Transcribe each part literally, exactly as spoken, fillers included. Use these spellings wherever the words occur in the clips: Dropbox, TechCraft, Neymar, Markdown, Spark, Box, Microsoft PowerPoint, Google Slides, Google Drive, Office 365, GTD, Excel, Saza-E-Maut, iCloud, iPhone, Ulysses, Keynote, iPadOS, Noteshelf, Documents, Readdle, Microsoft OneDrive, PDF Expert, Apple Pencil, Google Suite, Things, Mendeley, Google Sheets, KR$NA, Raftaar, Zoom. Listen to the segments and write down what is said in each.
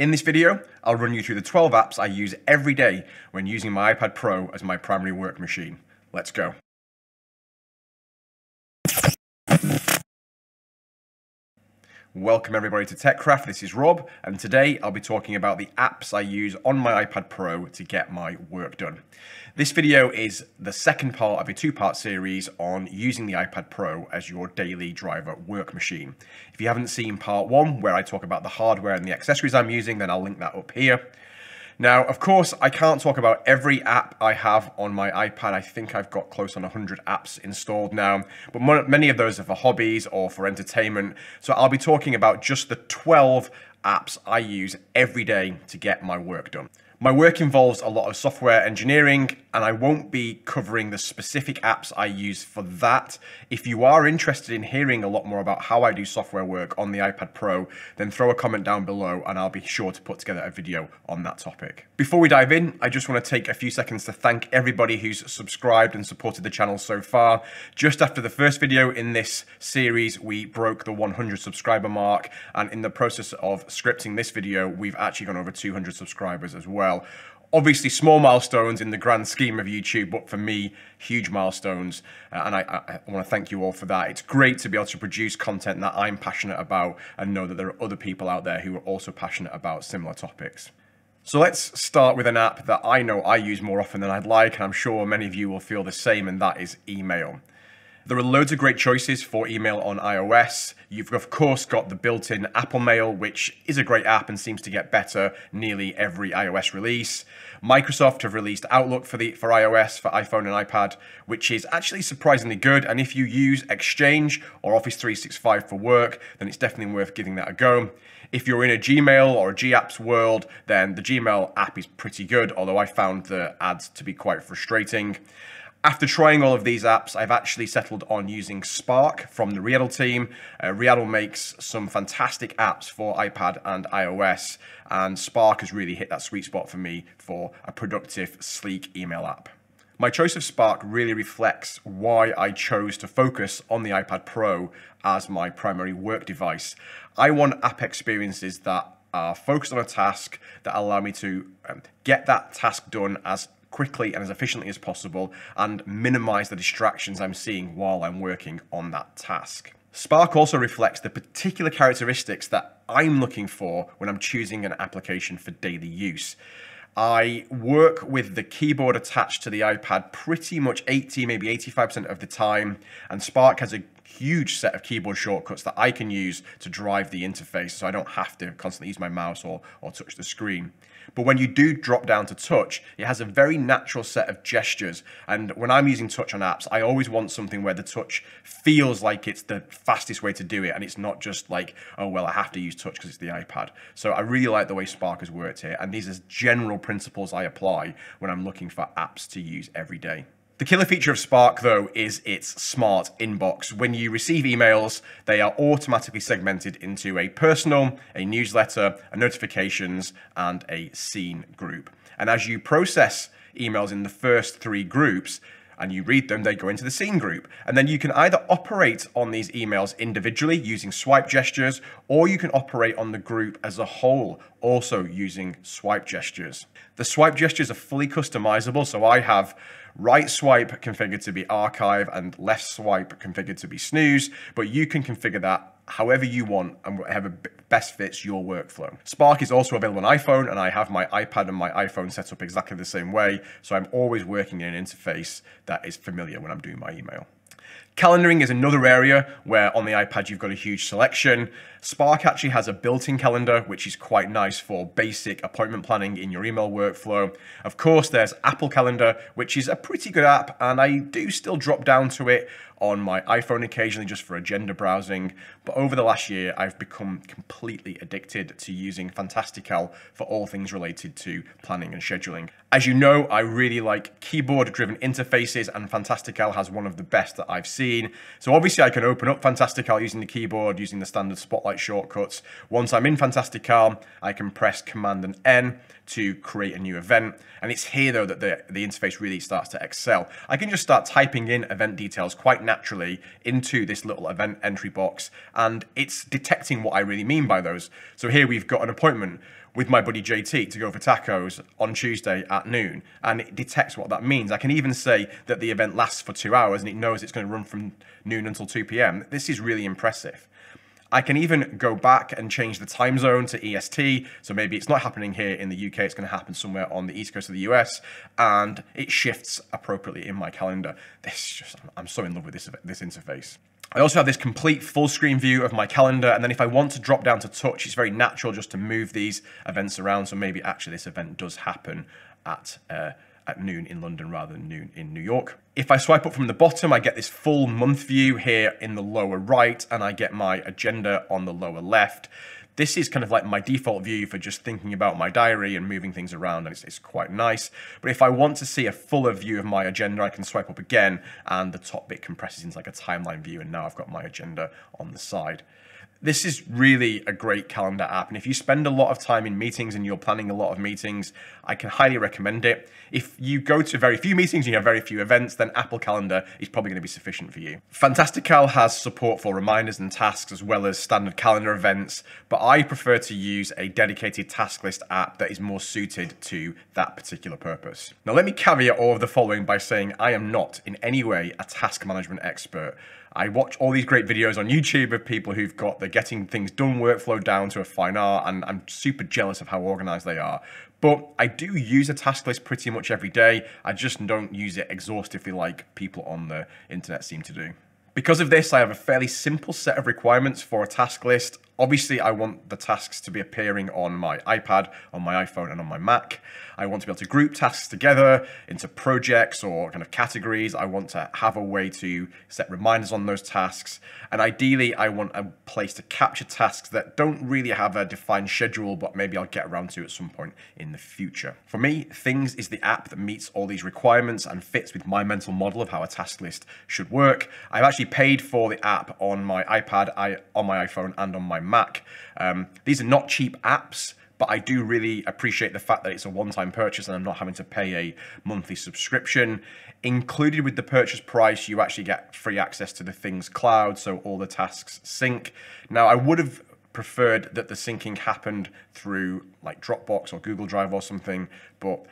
In this video, I'll run you through the twelve apps I use every day when using my iPad Pro as my primary work machine. Let's go. Welcome everybody to TechCraft, this is Rob, and today I'll be talking about the apps I use on my iPad Pro to get my work done. This video is the second part of a two-part series on using the iPad Pro as your daily driver work machine. If you haven't seen part one, where I talk about the hardware and the accessories I'm using, then I'll link that up here. Now, of course, I can't talk about every app I have on my iPad. I think I've got close on one hundred apps installed now, but many of those are for hobbies or for entertainment. So I'll be talking about just the twelve apps I use every day to get my work done. My work involves a lot of software engineering, and I won't be covering the specific apps I use for that. If you are interested in hearing a lot more about how I do software work on the iPad Pro, then throw a comment down below and I'll be sure to put together a video on that topic. Before we dive in, I just want to take a few seconds to thank everybody who's subscribed and supported the channel so far. Just after the first video in this series, we broke the one hundred subscriber mark, and in the process of scripting this video, we've actually gone over two hundred subscribers as well. Obviously small milestones in the grand scheme of YouTube, but for me, huge milestones, uh, and I, I, I want to thank you all for that. It's great to be able to produce content that I'm passionate about and know that there are other people out there who are also passionate about similar topics. So let's start with an app that I know I use more often than I'd like, and I'm sure many of you will feel the same, and that is email. There are loads of great choices for email on iOS. You've of course got the built-in Apple Mail, which is a great app and seems to get better nearly every iOS release. Microsoft have released Outlook for, the, for iOS, for iPhone and iPad, which is actually surprisingly good. And if you use Exchange or Office three sixty-five for work, then it's definitely worth giving that a go. If you're in a Gmail or a GApps world, then the Gmail app is pretty good, although I found the ads to be quite frustrating. After trying all of these apps, I've actually settled on using Spark from the Readdle team. Uh, Readdle makes some fantastic apps for iPad and iOS, and Spark has really hit that sweet spot for me for a productive, sleek email app. My choice of Spark really reflects why I chose to focus on the iPad Pro as my primary work device. I want app experiences that are focused on a task, that allow me to um, get that task done as quickly and as efficiently as possible, and minimize the distractions I'm seeing while I'm working on that task. Spark also reflects the particular characteristics that I'm looking for when I'm choosing an application for daily use. I work with the keyboard attached to the iPad pretty much eighty, maybe eighty-five percent of the time, and Spark has a huge set of keyboard shortcuts that I can use to drive the interface, so I don't have to constantly use my mouse or, or touch the screen. But when you do drop down to touch, it has a very natural set of gestures, and when I'm using touch on apps, I always want something where the touch feels like it's the fastest way to do it, and it's not just like, oh well, I have to use touch because it's the iPad. So I really like the way Spark has worked here, and these are general principles I apply when I'm looking for apps to use every day. The killer feature of Spark, though, is its smart inbox. When you receive emails, they are automatically segmented into a personal, a newsletter, a notifications, and a seen group. And as you process emails in the first three groups, and you read them, they go into the seen group. And then you can either operate on these emails individually using swipe gestures, or you can operate on the group as a whole, also using swipe gestures. The swipe gestures are fully customizable, so I have right swipe configured to be archive and left swipe configured to be snooze, but you can configure that however you want and whatever best fits your workflow. Spark is also available on iPhone, and I have my iPad and my iPhone set up exactly the same way, so I'm always working in an interface that is familiar when I'm doing my email. Calendaring is another area where on the iPad you've got a huge selection. Spark actually has a built-in calendar, which is quite nice for basic appointment planning in your email workflow. Of course, there's Apple Calendar, which is a pretty good app, and I do still drop down to it on my iPhone occasionally just for agenda browsing. But over the last year, I've become completely addicted to using Fantastical for all things related to planning and scheduling. As you know, I really like keyboard-driven interfaces, and Fantastical has one of the best that I've seen. So obviously I can open up Fantastical using the keyboard, using the standard Spotlight shortcuts. Once I'm in Fantastical, I can press Command and N to create a new event. And it's here though that the, the interface really starts to excel. I can just start typing in event details quite naturally into this little event entry box, and it's detecting what I really mean by those. So here we've got an appointment with my buddy J T to go for tacos on Tuesday at noon, and it detects what that means. I can even say that the event lasts for two hours and it knows it's going to run from noon until two p m. This is really impressive. I can even go back and change the time zone to E S T, so maybe it's not happening here in the U K, it's going to happen somewhere on the east coast of the U S, and it shifts appropriately in my calendar. This is just, I'm so in love with this, this interface. I also have this complete full screen view of my calendar, and then if I want to drop down to touch, it's very natural just to move these events around, so maybe actually this event does happen at uh, at noon in London rather than noon in New York. If I swipe up from the bottom, I get this full month view here in the lower right, and I get my agenda on the lower left. This is kind of like my default view for just thinking about my diary and moving things around, and it's, it's quite nice. But if I want to see a fuller view of my agenda, I can swipe up again, and the top bit compresses into like a timeline view, and now I've got my agenda on the side. This is really a great calendar app, and if you spend a lot of time in meetings and you're planning a lot of meetings, I can highly recommend it. If you go to very few meetings and you have very few events, then Apple Calendar is probably going to be sufficient for you. Fantastical has support for reminders and tasks as well as standard calendar events, but I prefer to use a dedicated task list app that is more suited to that particular purpose. Now let me caveat all of the following by saying I am not in any way a task management expert. I watch all these great videos on YouTube of people who've got the getting things done workflow down to a fine art, and I'm super jealous of how organized they are. But I do use a task list pretty much every day. I just don't use it exhaustively like people on the internet seem to do. Because of this, I have a fairly simple set of requirements for a task list. Obviously, I want the tasks to be appearing on my iPad, on my iPhone, and on my Mac. I want to be able to group tasks together into projects or kind of categories. I want to have a way to set reminders on those tasks. And ideally, I want a place to capture tasks that don't really have a defined schedule, but maybe I'll get around to at some point in the future. For me, Things is the app that meets all these requirements and fits with my mental model of how a task list should work. I've actually paid for the app on my iPad, I, on my iPhone, and on my Mac. Mac. Um, these are not cheap apps, but I do really appreciate the fact that it's a one-time purchase and I'm not having to pay a monthly subscription. Included with the purchase price, you actually get free access to the Things cloud, so all the tasks sync. Now, I would have preferred that the syncing happened through like Dropbox or Google Drive or something, but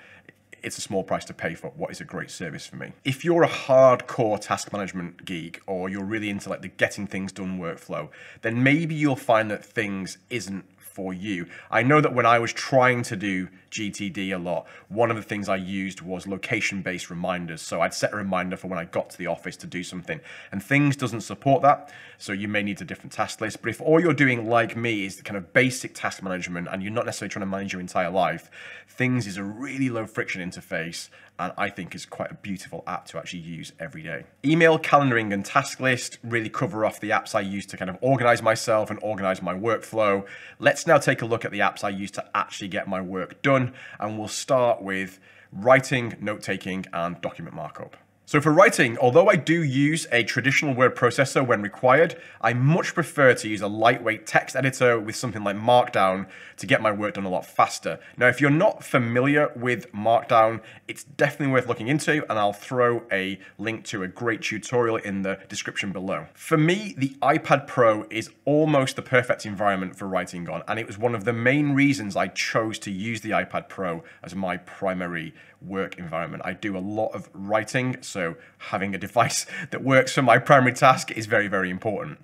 it's a small price to pay for what is a great service for me. If you're a hardcore task management geek, or you're really into like the getting things done workflow, then maybe you'll find that Things isn't for you. I know that when I was trying to do G T D a lot, one of the things I used was location-based reminders. So I'd set a reminder for when I got to the office to do something, and Things doesn't support that. So you may need a different task list. But if all you're doing like me is the kind of basic task management and you're not necessarily trying to manage your entire life, Things is a really low friction interface, and I think is quite a beautiful app to actually use every day. Email, calendaring, and task list really cover off the apps I use to kind of organize myself and organize my workflow. Let's now take a look at the apps I use to actually get my work done, and we'll start with writing, note-taking, and document markup. So for writing, although I do use a traditional word processor when required, I much prefer to use a lightweight text editor with something like Markdown to get my work done a lot faster. Now, if you're not familiar with Markdown, it's definitely worth looking into, and I'll throw a link to a great tutorial in the description below. For me, the iPad Pro is almost the perfect environment for writing on, and it was one of the main reasons I chose to use the iPad Pro as my primary work environment. I do a lot of writing, so So having a device that works for my primary task is very, very important.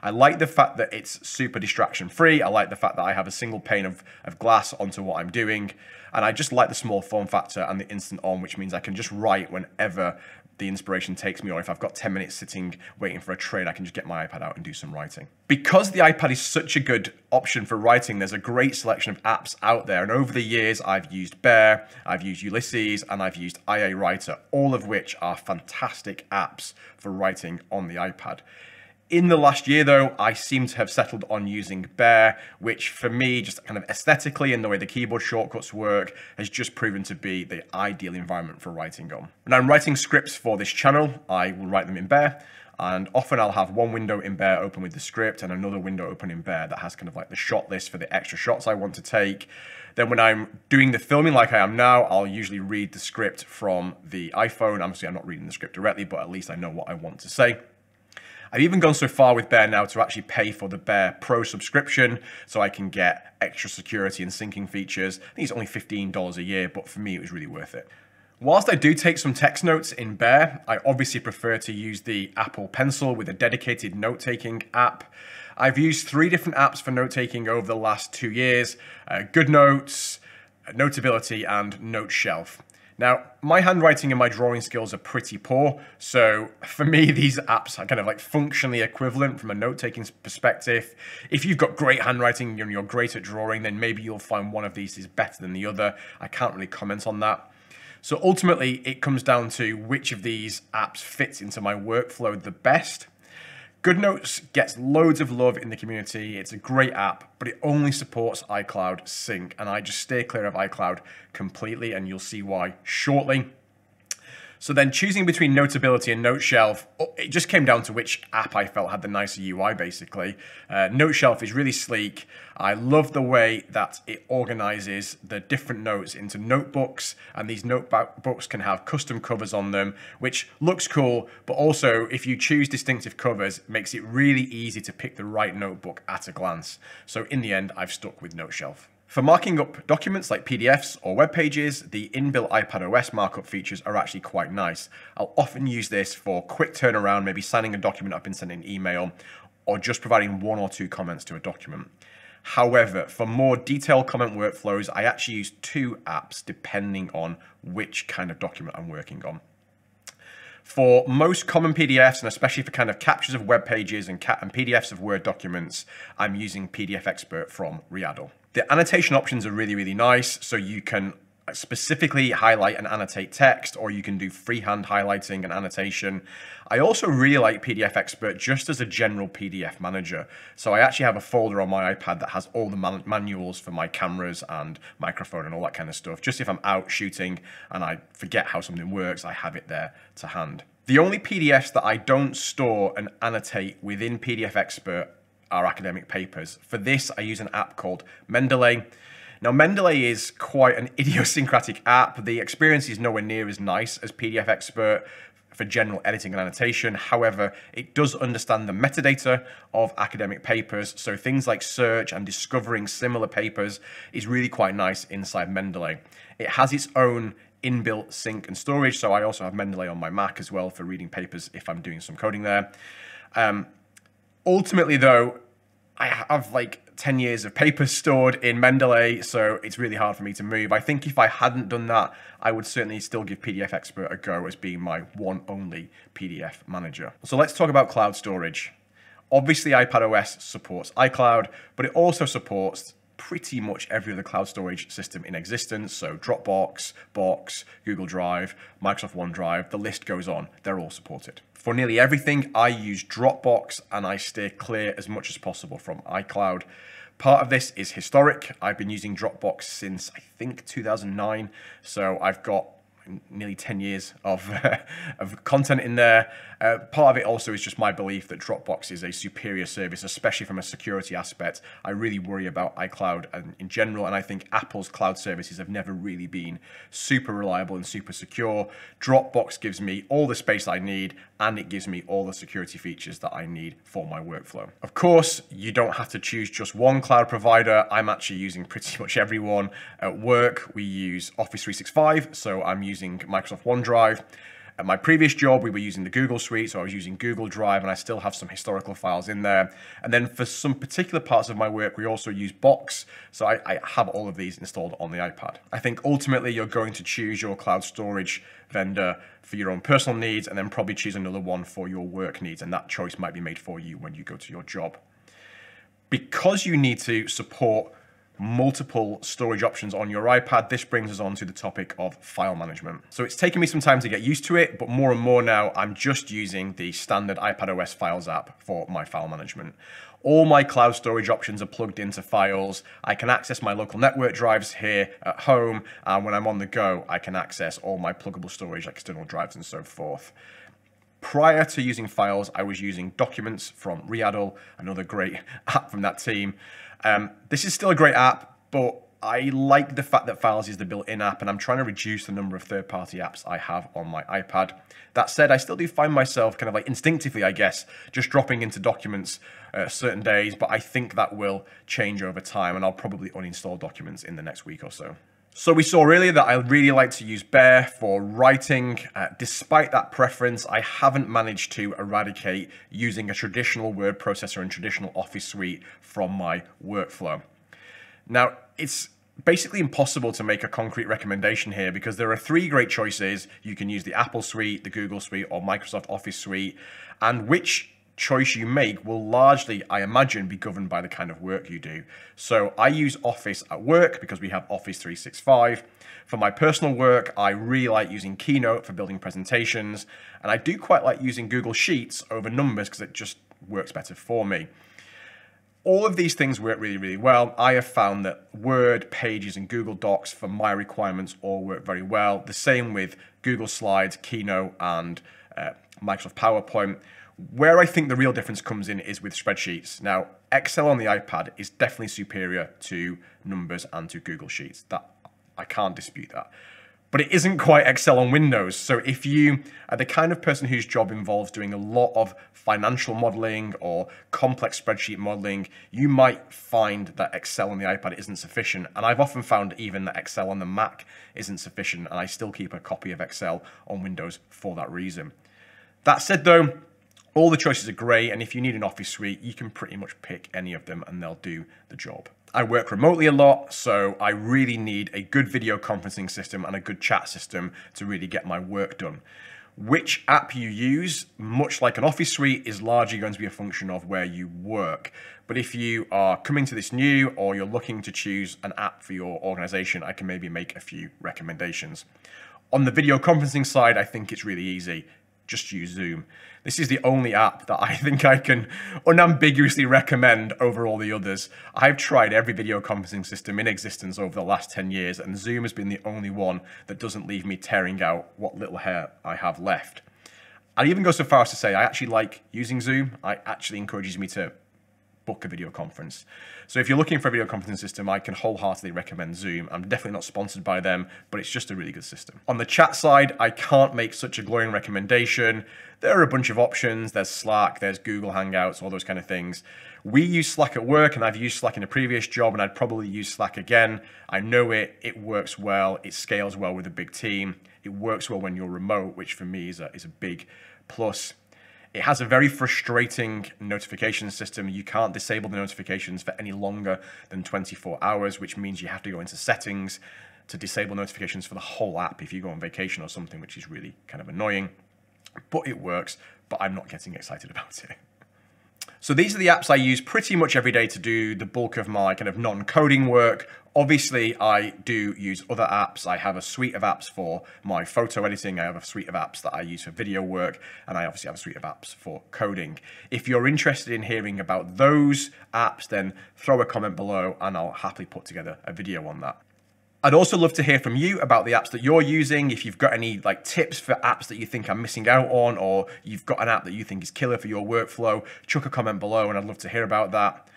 I like the fact that it's super distraction free. I like the fact that I have a single pane of, of glass onto what I'm doing. And I just like the small form factor and the instant on, which means I can just write whenever the inspiration takes me, or if I've got ten minutes sitting waiting for a train, I can just get my iPad out and do some writing. Because the iPad is such a good option for writing, there's a great selection of apps out there, and over the years I've used Bear, I've used Ulysses, and I've used I A Writer, all of which are fantastic apps for writing on the iPad. In the last year, though, I seem to have settled on using Bear, which for me, just kind of aesthetically and the way the keyboard shortcuts work, has just proven to be the ideal environment for writing on. When I'm writing scripts for this channel, I will write them in Bear, and often I'll have one window in Bear open with the script and another window open in Bear that has kind of like the shot list for the extra shots I want to take. Then when I'm doing the filming like I am now, I'll usually read the script from the iPhone. Obviously, I'm not reading the script directly, but at least I know what I want to say. I've even gone so far with Bear now to actually pay for the Bear Pro subscription so I can get extra security and syncing features. I think it's only fifteen dollars a year, but for me, it was really worth it. Whilst I do take some text notes in Bear, I obviously prefer to use the Apple Pencil with a dedicated note-taking app. I've used three different apps for note-taking over the last two years, uh, GoodNotes, Notability, and Noteshelf. Now, my handwriting and my drawing skills are pretty poor, so for me, these apps are kind of like functionally equivalent from a note-taking perspective. If you've got great handwriting and you're great at drawing, then maybe you'll find one of these is better than the other. I can't really comment on that. So ultimately, it comes down to which of these apps fits into my workflow the best. GoodNotes gets loads of love in the community. It's a great app, but it only supports iCloud Sync, and I just steer clear of iCloud completely, and you'll see why shortly. So then choosing between Notability and Noteshelf, it just came down to which app I felt had the nicer U I, basically. Uh, Noteshelf is really sleek. I love the way that it organizes the different notes into notebooks, and these notebooks can have custom covers on them, which looks cool, but also if you choose distinctive covers, makes it really easy to pick the right notebook at a glance. So in the end, I've stuck with Noteshelf. For marking up documents like P D Fs or web pages, the inbuilt iPadOS markup features are actually quite nice. I'll often use this for quick turnaround, maybe signing a document up and sending an email, or just providing one or two comments to a document. However, for more detailed comment workflows, I actually use two apps depending on which kind of document I'm working on. For most common P D Fs, and especially for kind of captures of web pages and, ca and P D Fs of Word documents, I'm using P D F Expert from Readdle. The annotation options are really, really nice. So you can specifically highlight and annotate text, or you can do freehand highlighting and annotation. I also really like P D F Expert just as a general P D F manager. So I actually have a folder on my iPad that has all the man manuals for my cameras and microphone and all that kind of stuff. Just if I'm out shooting and I forget how something works, I have it there to hand. The only P D Fs that I don't store and annotate within P D F Expert are academic papers. For this, I use an app called Mendeley. Now, Mendeley is quite an idiosyncratic app. The experience is nowhere near as nice as P D F Expert for general editing and annotation. However, it does understand the metadata of academic papers. So things like search and discovering similar papers is really quite nice inside Mendeley. It has its own inbuilt sync and storage. So I also have Mendeley on my Mac as well for reading papers if I'm doing some coding there. Um, Ultimately, though, I have like ten years of papers stored in Mendeley, so it's really hard for me to move. I think if I hadn't done that, I would certainly still give P D F Expert a go as being my one only P D F manager. So let's talk about cloud storage. Obviously, iPadOS supports iCloud, but it also supports pretty much every other cloud storage system in existence. So Dropbox, Box, Google Drive, Microsoft OneDrive, the list goes on. They're all supported. For nearly everything, I use Dropbox and I steer clear as much as possible from iCloud. Part of this is historic. I've been using Dropbox since, I think, two thousand nine. So I've got nearly ten years of, of content in there. Uh, part of it also is just my belief that Dropbox is a superior service, especially from a security aspect. I really worry about iCloud and in general, and I think Apple's cloud services have never really been super reliable and super secure. Dropbox gives me all the space I need, and it gives me all the security features that I need for my workflow. Of course, you don't have to choose just one cloud provider. I'm actually using pretty much everyone. At work, we use Office three sixty-five, so I'm using Microsoft OneDrive. At my previous job, we were using the Google Suite, so I was using Google Drive, and I still have some historical files in there. And then for some particular parts of my work, we also use Box, so I, I have all of these installed on the iPad. I think ultimately you're going to choose your cloud storage vendor for your own personal needs, and then probably choose another one for your work needs, and that choice might be made for you when you go to your job. Because you need to support multiple storage options on your iPad, this brings us on to the topic of file management. So it's taken me some time to get used to it, but more and more now, I'm just using the standard iPadOS Files app for my file management. All my cloud storage options are plugged into Files. I can access my local network drives here at home, and when I'm on the go, I can access all my pluggable storage, like external drives and so forth. Prior to using Files, I was using Documents from Readdle, another great app from that team. Um, this is still a great app, but I like the fact that Files is the built-in app, and I'm trying to reduce the number of third-party apps I have on my iPad. That said, I still do find myself kind of like instinctively, I guess, just dropping into Documents uh, certain days, but I think that will change over time, and I'll probably uninstall Documents in the next week or so. So we saw earlier that I really like to use Bear for writing. Uh, despite that preference, I haven't managed to eradicate using a traditional word processor and traditional Office suite from my workflow. Now, it's basically impossible to make a concrete recommendation here because there are three great choices. You can use the Apple suite, the Google suite, or Microsoft Office suite, and which choice you make will largely, I imagine, be governed by the kind of work you do. So I use Office at work because we have Office three sixty-five. For my personal work, I really like using Keynote for building presentations, and I do quite like using Google Sheets over Numbers because it just works better for me. All of these things work really, really well. I have found that Word, Pages, and Google Docs for my requirements all work very well. The same with Google Slides, Keynote, and uh, Microsoft PowerPoint. Where I think the real difference comes in is with spreadsheets. Now, Excel on the iPad is definitely superior to Numbers and to Google Sheets. That I can't dispute that. But it isn't quite Excel on Windows. So if you are the kind of person whose job involves doing a lot of financial modeling or complex spreadsheet modeling, you might find that Excel on the iPad isn't sufficient. And I've often found even that Excel on the Mac isn't sufficient, and I still keep a copy of Excel on Windows for that reason. That said though, all the choices are great, and if you need an Office suite, you can pretty much pick any of them and they'll do the job. I work remotely a lot, so I really need a good video conferencing system and a good chat system to really get my work done. Which app you use, much like an Office suite, is largely going to be a function of where you work. But if you are coming to this new or you're looking to choose an app for your organization, I can maybe make a few recommendations. On the video conferencing side, I think it's really easy. Just use Zoom. This is the only app that I think I can unambiguously recommend over all the others. I've tried every video conferencing system in existence over the last ten years, and Zoom has been the only one that doesn't leave me tearing out what little hair I have left. I'd even go so far as to say I actually like using Zoom. It actually encourages me to book a video conference. So if you're looking for a video conferencing system, I can wholeheartedly recommend Zoom. I'm definitely not sponsored by them, but it's just a really good system. On the chat side, I can't make such a glowing recommendation. There are a bunch of options. There's Slack, there's Google Hangouts, all those kind of things. We use Slack at work, and I've used Slack in a previous job, and I'd probably use Slack again. I know it, it works well, it scales well with a big team. It works well when you're remote, which for me is a, is a big plus. It has a very frustrating notification system. You can't disable the notifications for any longer than twenty-four hours, which means you have to go into settings to disable notifications for the whole app if you go on vacation or something, which is really kind of annoying. But it works, but I'm not getting excited about it. So these are the apps I use pretty much every day to do the bulk of my kind of non-coding work. Obviously, I do use other apps. I have a suite of apps for my photo editing. I have a suite of apps that I use for video work, and I obviously have a suite of apps for coding. If you're interested in hearing about those apps, then throw a comment below and I'll happily put together a video on that. I'd also love to hear from you about the apps that you're using. If you've got any like tips for apps that you think I'm missing out on, or you've got an app that you think is killer for your workflow, chuck a comment below and I'd love to hear about that.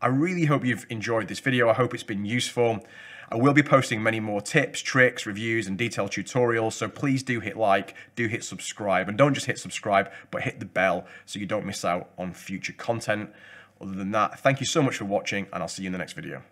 I really hope you've enjoyed this video. I hope it's been useful. I will be posting many more tips, tricks, reviews, and detailed tutorials, so please do hit like, do hit subscribe, and don't just hit subscribe, but hit the bell so you don't miss out on future content. Other than that, thank you so much for watching, and I'll see you in the next video.